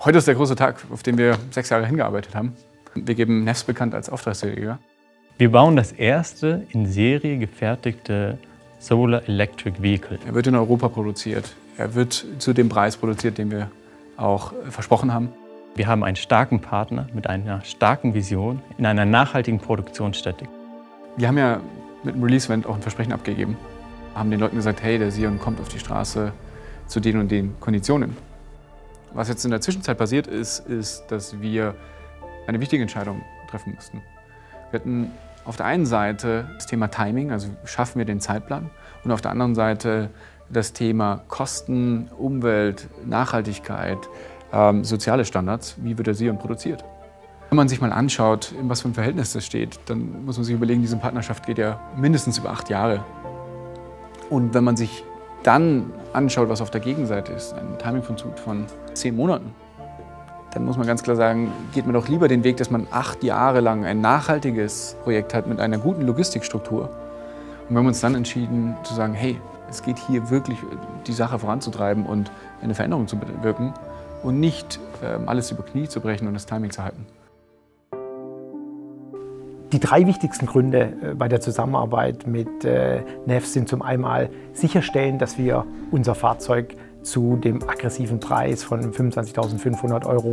Heute ist der große Tag, auf den wir 6 Jahre hingearbeitet haben. Wir geben NEVS bekannt als Auftragserlediger. Wir bauen das erste in Serie gefertigte Solar Electric Vehicle. Er wird in Europa produziert. Er wird zu dem Preis produziert, den wir auch versprochen haben. Wir haben einen starken Partner mit einer starken Vision in einer nachhaltigen Produktionsstätte. Wir haben ja mit dem Release-Event auch ein Versprechen abgegeben. Haben den Leuten gesagt, hey, der Sion kommt auf die Straße zu den und den Konditionen. Was jetzt in der Zwischenzeit passiert ist, ist, dass wir eine wichtige Entscheidung treffen mussten. Wir hatten auf der einen Seite das Thema Timing, also schaffen wir den Zeitplan, und auf der anderen Seite das Thema Kosten, Umwelt, Nachhaltigkeit, soziale Standards, wie wird der Sion produziert. Wenn man sich mal anschaut, in was für einem Verhältnis das steht, dann muss man sich überlegen, diese Partnerschaft geht ja mindestens über 8 Jahre. Und wenn man sich dann anschaut, was auf der Gegenseite ist, ein Timing von 10 Monaten, dann muss man ganz klar sagen, geht man doch lieber den Weg, dass man 8 Jahre lang ein nachhaltiges Projekt hat mit einer guten Logistikstruktur. Und wir haben uns dann entschieden zu sagen, hey, es geht hier wirklich die Sache voranzutreiben und eine Veränderung zu bewirken und nicht alles über Knie zu brechen und das Timing zu halten. Die 3 wichtigsten Gründe bei der Zusammenarbeit mit NEVS sind zum einen sicherstellen, dass wir unser Fahrzeug zu dem aggressiven Preis von 25.500 €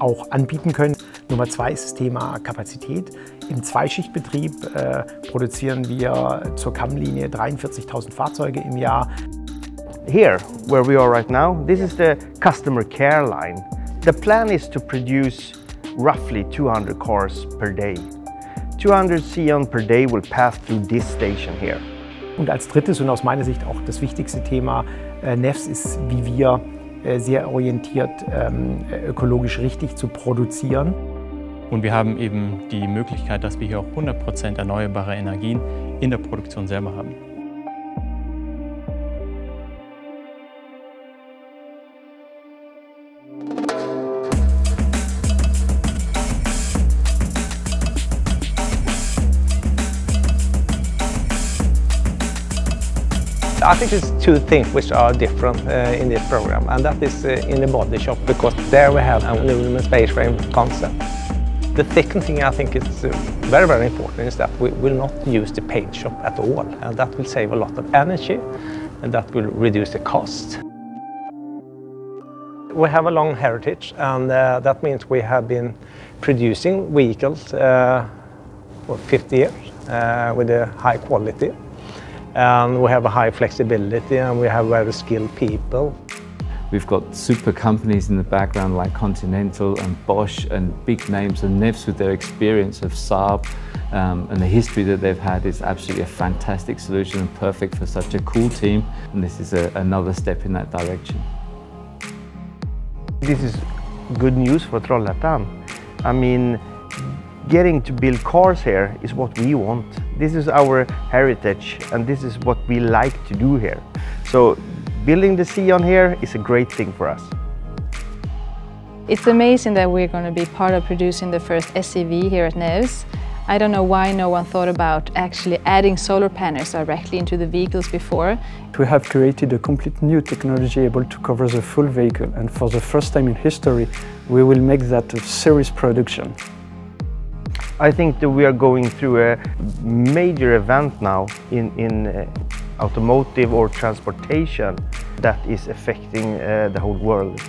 auch anbieten können. Nummer 2 ist das Thema Kapazität. Im Zweischichtbetrieb produzieren wir zur Kammlinie 43.000 Fahrzeuge im Jahr. Here, where we are right now, this is the customer care line. The plan is to produce roughly 200 cars per day. 200 Sion per day will pass through this station here. Und als drittes und aus meiner Sicht auch das wichtigste Thema NEVS ist, wie wir sehr orientiert ökologisch richtig zu produzieren. Und wir haben eben die Möglichkeit, dass wir hier auch 100% erneuerbare Energien in der Produktion selber haben. I think it's 2 things which are different in this program, and that is in the body shop, because there we have an aluminum space frame concept. The second thing I think is very, very important is that we will not use the paint shop at all, and that will save a lot of energy and that will reduce the cost. We have a long heritage, and that means we have been producing vehicles for 50 years with a high quality. And we have a high flexibility and we have very skilled people. We've got super companies in the background like Continental and Bosch and big names, and NEVS with their experience of Saab and the history that they've had is absolutely a fantastic solution and perfect for such a cool team. And this is another step in that direction. This is good news for Trollhättan. I mean, getting to build cars here is what we want. This is our heritage and this is what we like to do here. So building the Sion here is a great thing for us. It's amazing that we're going to be part of producing the first SEV here at NEVS. I don't know why no one thought about actually adding solar panels directly into the vehicles before. We have created a complete new technology able to cover the full vehicle, and for the first time in history we will make that a series production. I think that we are going through a major event now in automotive or transportation that is affecting the whole world.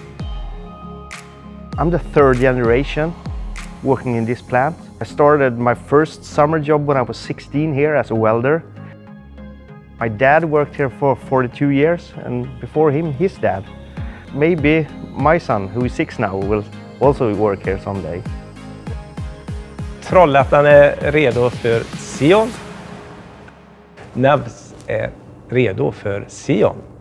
I'm the 3rd generation working in this plant. I started my first summer job when I was 16 here as a welder. My dad worked here for 42 years, and before him, his dad. Maybe my son, who is 6 now, will also work here someday. Trollhättan är redo för Sion. NEVS är redo för Sion.